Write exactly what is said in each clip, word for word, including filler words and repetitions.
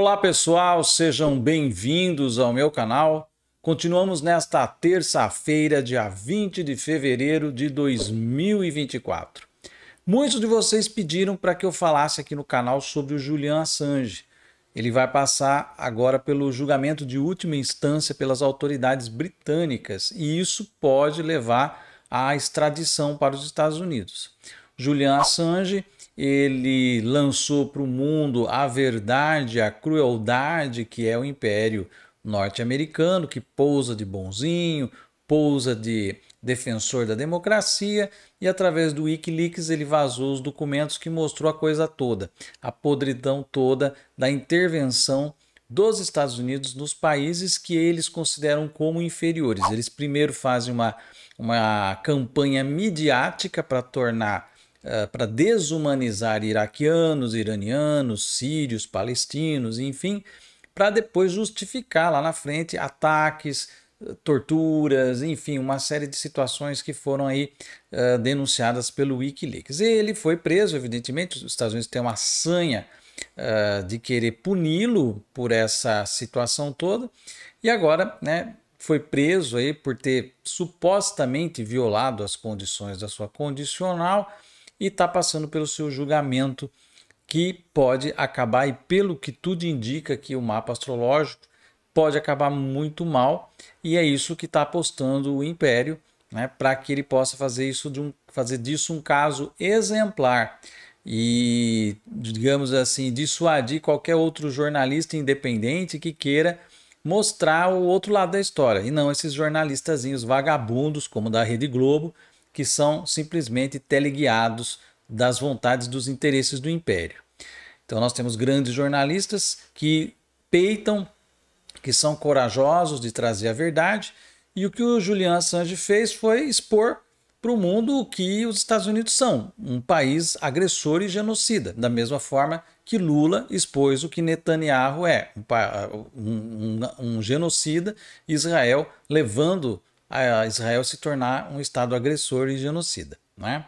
Olá pessoal, sejam bem-vindos ao meu canal. Continuamos nesta terça-feira, dia vinte de fevereiro de dois mil e vinte e quatro. Muitos de vocês pediram para que eu falasse aqui no canal sobre o Julian Assange. Ele vai passar agora pelo julgamento de última instância pelas autoridades britânicas e isso pode levar à extradição para os Estados Unidos. Julian Assange, ele lançou para o mundo a verdade, a crueldade que é o Império Norte-Americano, que pousa de bonzinho, pousa de defensor da democracia, e através do WikiLeaks ele vazou os documentos que mostrou a coisa toda, a podridão toda da intervenção dos Estados Unidos nos países que eles consideram como inferiores. Eles primeiro fazem uma, uma campanha midiática para tornar, uh, para desumanizar iraquianos, iranianos, sírios, palestinos, enfim, para depois justificar lá na frente ataques, torturas, enfim, uma série de situações que foram aí uh, denunciadas pelo WikiLeaks. E ele foi preso, evidentemente. Os Estados Unidos têm uma sanha uh, de querer puni-lo por essa situação toda, e agora, né, foi preso aí por ter supostamente violado as condições da sua condicional e está passando pelo seu julgamento, que pode acabar, e pelo que tudo indica que o mapa astrológico pode acabar muito mal, e é isso que está apostando o Império, né, para que ele possa fazer, isso de um, fazer disso um caso exemplar e, digamos assim, dissuadir qualquer outro jornalista independente que queira mostrar o outro lado da história, e não esses jornalistazinhos vagabundos, como da Rede Globo, que são simplesmente teleguiados das vontades dos interesses do Império. Então nós temos grandes jornalistas que peitam, que são corajosos de trazer a verdade, e o que o Julian Assange fez foi expor para o mundo o que os Estados Unidos são, um país agressor e genocida, da mesma forma que Lula expôs o que Netanyahu é, um, um, um genocida, Israel, levando a Israel a se tornar um Estado agressor e genocida, né?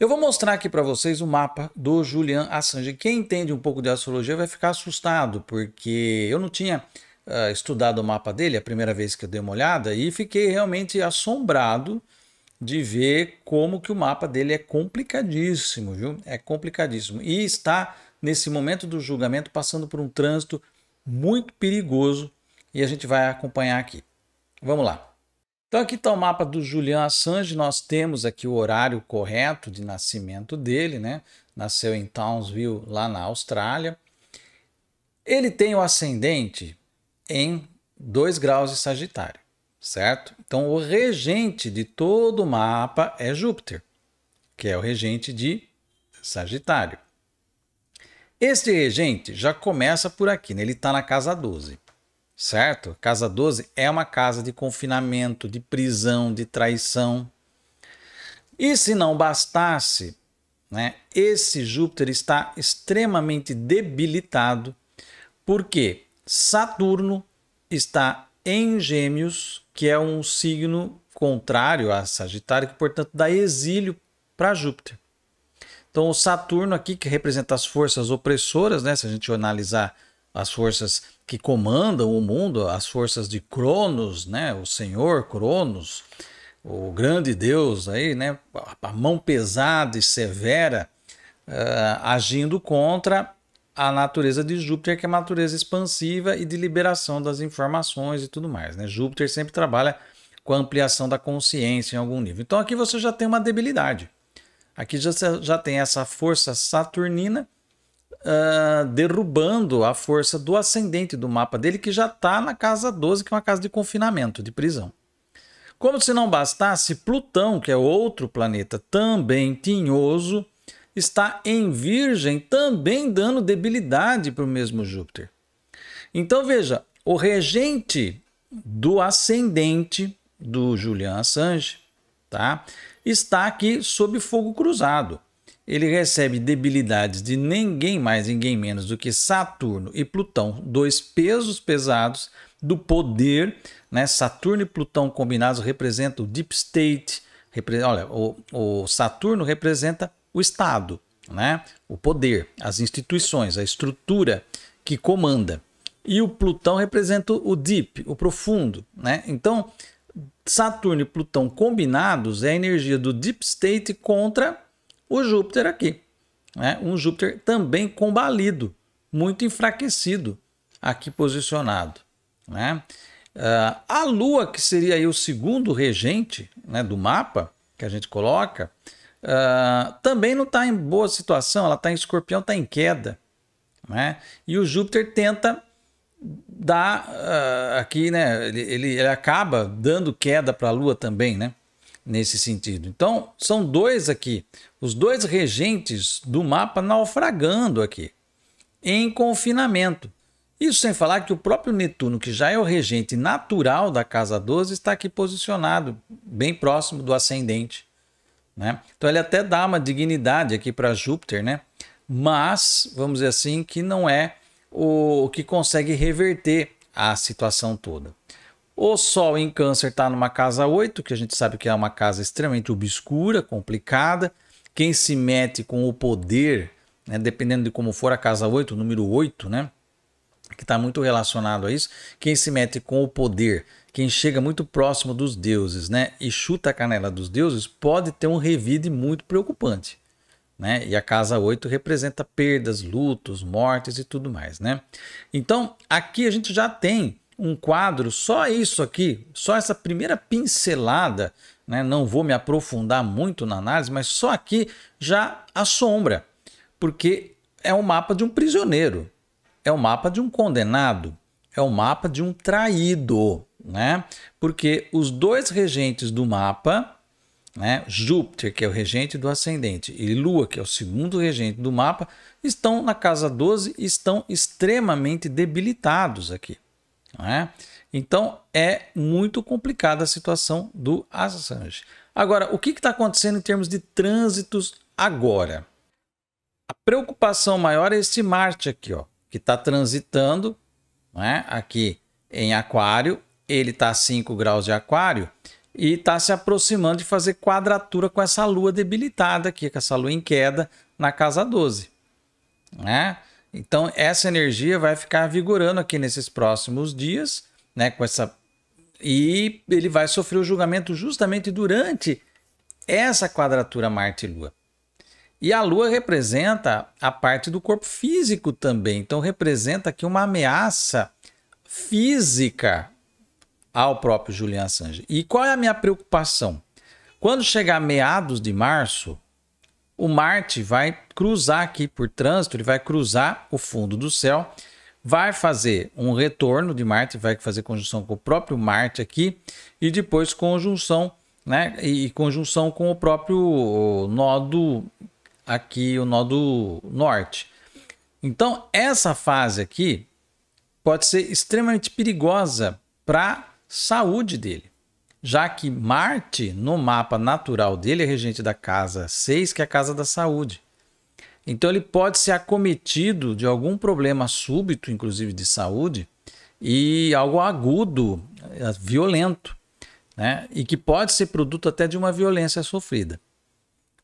Eu vou mostrar aqui para vocês o mapa do Julian Assange. Quem entende um pouco de astrologia vai ficar assustado, porque eu não tinha Uh, estudado o mapa dele, a primeira vez que eu dei uma olhada, e fiquei realmente assombrado de ver como que o mapa dele é complicadíssimo, viu? É complicadíssimo. E está, nesse momento do julgamento, passando por um trânsito muito perigoso, e a gente vai acompanhar aqui. Vamos lá. Então aqui está o mapa do Julian Assange. Nós temos aqui o horário correto de nascimento dele, né? Nasceu em Townsville, lá na Austrália. Ele tem o ascendente em dois graus de Sagitário, certo? Então o regente de todo o mapa é Júpiter, que é o regente de Sagitário. Este regente já começa por aqui, né? Ele está na casa doze, certo? Casa doze é uma casa de confinamento, de prisão, de traição. E se não bastasse, né, esse Júpiter está extremamente debilitado. Por quê? Saturno está em Gêmeos, que é um signo contrário a Sagitário, que, portanto, dá exílio para Júpiter. Então, o Saturno aqui, que representa as forças opressoras, né? Se a gente analisar as forças que comandam o mundo, as forças de Cronos, né? O senhor Cronos, o grande deus, aí, né? A mão pesada e severa, uh, agindo contra a natureza de Júpiter, que é uma natureza expansiva e de liberação das informações e tudo mais, né? Júpiter sempre trabalha com a ampliação da consciência em algum nível. Então aqui você já tem uma debilidade. Aqui já, já tem essa força saturnina uh, derrubando a força do ascendente do mapa dele, que já está na casa doze, que é uma casa de confinamento, de prisão. Como se não bastasse, Plutão, que é outro planeta também tinhoso, está em Virgem, também dando debilidade para o mesmo Júpiter. Então veja, o regente do ascendente do Julian Assange, tá, está aqui sob fogo cruzado. Ele recebe debilidades de ninguém mais, ninguém menos do que Saturno e Plutão, dois pesos pesados do poder, né? Saturno e Plutão combinados representam o Deep State. Repre- olha, o, o Saturno representa o Estado, né? O poder, as instituições, a estrutura que comanda. E o Plutão representa o deep, o profundo, né? Então, Saturno e Plutão combinados é a energia do Deep State contra o Júpiter aqui, né? Um Júpiter também combalido, muito enfraquecido, aqui posicionado, né? Uh, a Lua, que seria aí o segundo regente, né, do mapa que a gente coloca, uh, também não está em boa situação, ela está em Escorpião, está em queda, né? E o Júpiter tenta dar uh, aqui, né? Ele, ele, ele acaba dando queda para a Lua também, né? Nesse sentido. Então, são dois aqui, os dois regentes do mapa naufragando aqui, em confinamento. Isso sem falar que o próprio Netuno, que já é o regente natural da casa doze, está aqui posicionado, bem próximo do ascendente, né? Então ele até dá uma dignidade aqui para Júpiter, né? Mas, vamos dizer assim, que não é o que consegue reverter a situação toda. O Sol em Câncer está numa casa oito, que a gente sabe que é uma casa extremamente obscura, complicada. Quem se mete com o poder, né, dependendo de como for a casa oito, o número oito, né, que está muito relacionado a isso, quem se mete com o poder, quem chega muito próximo dos deuses, né, e chuta a canela dos deuses, pode ter um revide muito preocupante, né? E a casa oito representa perdas, lutos, mortes e tudo mais, né? Então, aqui a gente já tem um quadro, só isso aqui, só essa primeira pincelada, né? Não vou me aprofundar muito na análise, mas só aqui já assombra, porque é um mapa de um prisioneiro, é o mapa de um condenado, é o mapa de um traído, né? Porque os dois regentes do mapa, né, Júpiter, que é o regente do ascendente, e Lua, que é o segundo regente do mapa, estão na casa doze e estão extremamente debilitados aqui, né? Então é muito complicada a situação do Assange. Agora, o que está acontecendo em termos de trânsitos agora? A preocupação maior é esse Marte aqui, ó, que está transitando, né, aqui em Aquário. Ele está a cinco graus de Aquário e está se aproximando de fazer quadratura com essa Lua debilitada aqui, com essa Lua em queda na casa doze. Né? Então, essa energia vai ficar vigorando aqui nesses próximos dias, né, com essa... e ele vai sofrer o julgamento justamente durante essa quadratura Marte-Lua. E a Lua representa a parte do corpo físico também, então representa aqui uma ameaça física ao próprio Julian Assange. E qual é a minha preocupação? Quando chegar meados de março, o Marte vai cruzar aqui por trânsito, ele vai cruzar o fundo do céu, vai fazer um retorno de Marte, vai fazer conjunção com o próprio Marte aqui e depois conjunção, né, e conjunção com o próprio nó do... aqui o nó do norte. Então essa fase aqui pode ser extremamente perigosa para a saúde dele, já que Marte no mapa natural dele é regente da casa seis, que é a casa da saúde. Então ele pode ser acometido de algum problema súbito, inclusive de saúde, e algo agudo, violento, né? E que pode ser produto até de uma violência sofrida.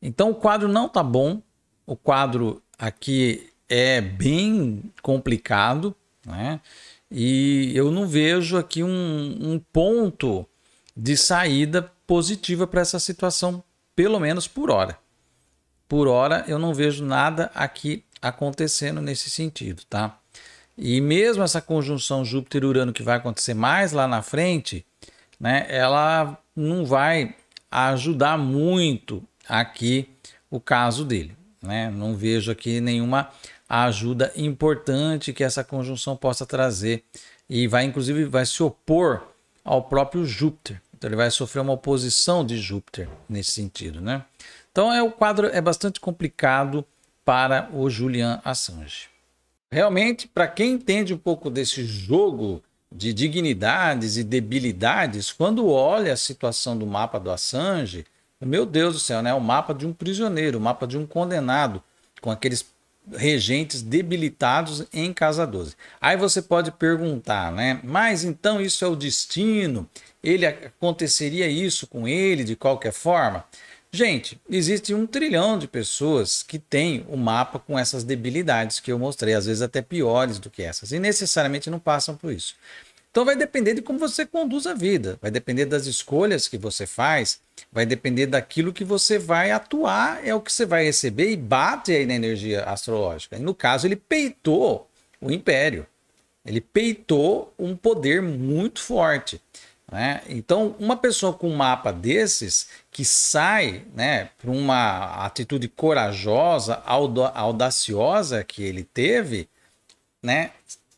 Então o quadro não está bom, o quadro aqui é bem complicado, né? E eu não vejo aqui um, um ponto de saída positiva para essa situação, pelo menos por hora. Por hora eu não vejo nada aqui acontecendo nesse sentido, tá? E mesmo essa conjunção Júpiter-Urano que vai acontecer mais lá na frente, né, ela não vai ajudar muito aqui o caso dele, né? Não vejo aqui nenhuma ajuda importante que essa conjunção possa trazer, e vai inclusive vai se opor ao próprio Júpiter, então ele vai sofrer uma oposição de Júpiter nesse sentido, né? Então é, o quadro é bastante complicado para o Julian Assange. Realmente, para quem entende um pouco desse jogo de dignidades e debilidades, quando olha a situação do mapa do Assange, meu Deus do céu, né? O mapa de um prisioneiro, o mapa de um condenado, com aqueles regentes debilitados em casa doze. Aí você pode perguntar, né? Mas então isso é o destino? Ele aconteceria isso com ele de qualquer forma? Gente, existe um trilhão de pessoas que tem o mapa com essas debilidades que eu mostrei, às vezes até piores do que essas, e necessariamente não passam por isso. Então vai depender de como você conduz a vida, vai depender das escolhas que você faz, vai depender daquilo que você vai atuar, é o que você vai receber e bate aí na energia astrológica. E no caso ele peitou o império, ele peitou um poder muito forte. Né? Então, uma pessoa com um mapa desses, que sai, né, para uma atitude corajosa, audaciosa que ele teve, né,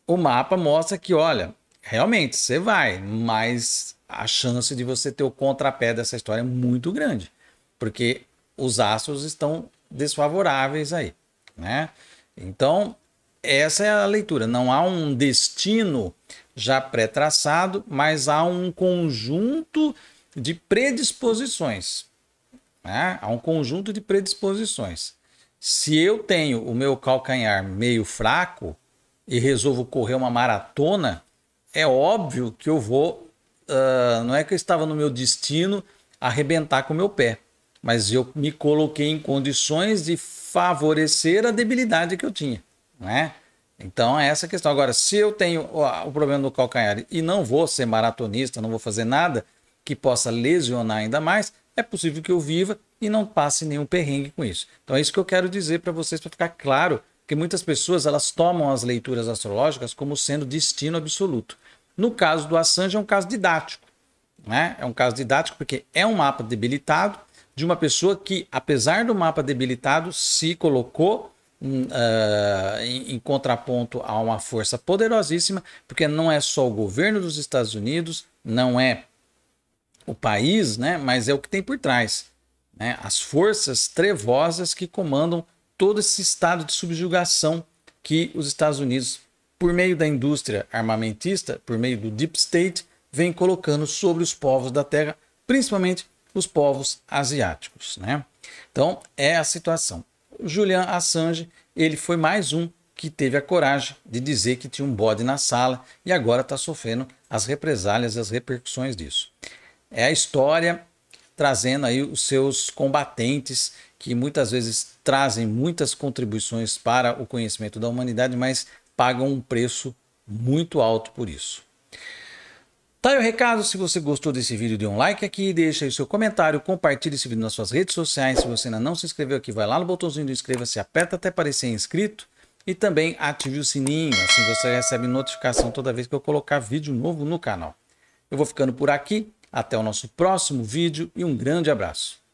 o mapa mostra que, olha, realmente você vai, mas a chance de você ter o contrapé dessa história é muito grande, porque os astros estão desfavoráveis aí. Né? Então, essa é a leitura, não há um destino já pré-traçado, mas há um conjunto de predisposições. Né? Há um conjunto de predisposições. Se eu tenho o meu calcanhar meio fraco e resolvo correr uma maratona, é óbvio que eu vou... Uh, não é que eu estava no meu destino arrebentar com o meu pé, mas eu me coloquei em condições de favorecer a debilidade que eu tinha. Né? Então é essa questão. Agora, se eu tenho o problema do calcanhar e não vou ser maratonista, não vou fazer nada que possa lesionar ainda mais, é possível que eu viva e não passe nenhum perrengue com isso. Então é isso que eu quero dizer para vocês, para ficar claro que muitas pessoas elas tomam as leituras astrológicas como sendo destino absoluto. No caso do Assange é um caso didático. Né? É um caso didático porque é um mapa debilitado de uma pessoa que, apesar do mapa debilitado, se colocou... Uh, em, em contraponto a uma força poderosíssima, porque não é só o governo dos Estados Unidos, não é o país, né, mas é o que tem por trás, né, as forças trevosas que comandam todo esse estado de subjugação que os Estados Unidos, por meio da indústria armamentista, por meio do Deep State, vem colocando sobre os povos da Terra, principalmente os povos asiáticos, né? Então é a situação. Julian Assange, ele foi mais um que teve a coragem de dizer que tinha um bode na sala e agora está sofrendo as represálias e as repercussões disso. É a história trazendo aí os seus combatentes que muitas vezes trazem muitas contribuições para o conhecimento da humanidade, mas pagam um preço muito alto por isso. Tá aí o recado. Se você gostou desse vídeo, dê um like aqui, deixa aí o seu comentário, compartilhe esse vídeo nas suas redes sociais. Se você ainda não se inscreveu aqui, vai lá no botãozinho do inscreva-se, aperta até parecer inscrito e também ative o sininho, assim você recebe notificação toda vez que eu colocar vídeo novo no canal. Eu vou ficando por aqui, até o nosso próximo vídeo e um grande abraço.